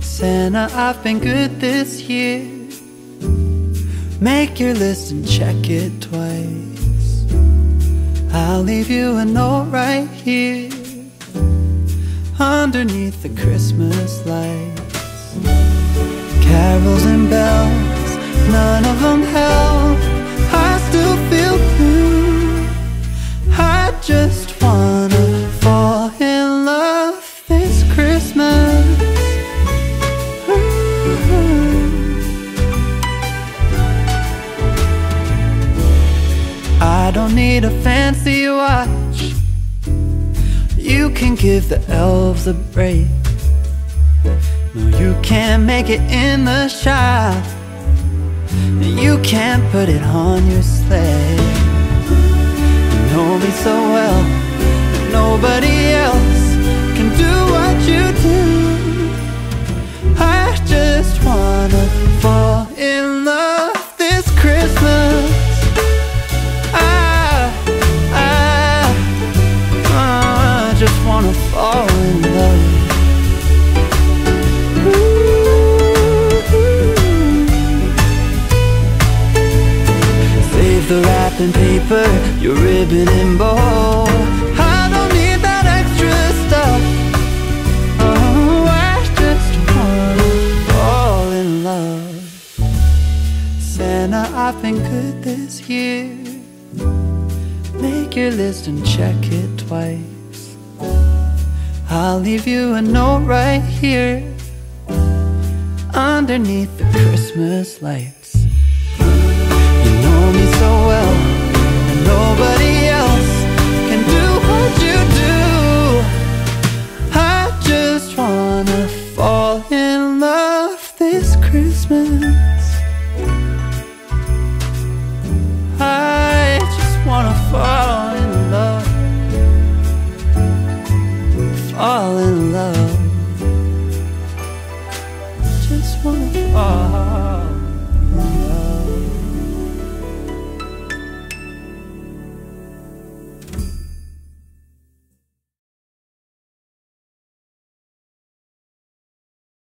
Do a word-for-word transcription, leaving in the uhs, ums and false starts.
Santa, I've been good this year. Make your list and check it twice. I'll leave you a note right here underneath the Christmas lights. Carols and bells, none of them help. I still feel blue. I just wanna fall in love this Christmas. I don't need a fancy watch. You can give the elves a break. No, you can't make it in the shop. You can't put it on your sleigh. You know me so well, that nobody else can do what you do. I just wanna fall in love this Christmas. I wanna fall in love. Ooh. Save the wrapping paper, your ribbon and bow. I don't need that extra stuff. Oh, I just wanna fall in love. Santa, I've been good this year. Make your list and check it twice. I'll leave you a note right here underneath the Christmas lights. You know me so well, and nobody else can do what you do. I just wanna fall in love this Christmas. I just wanna fall in love. All in love, just wanna fall.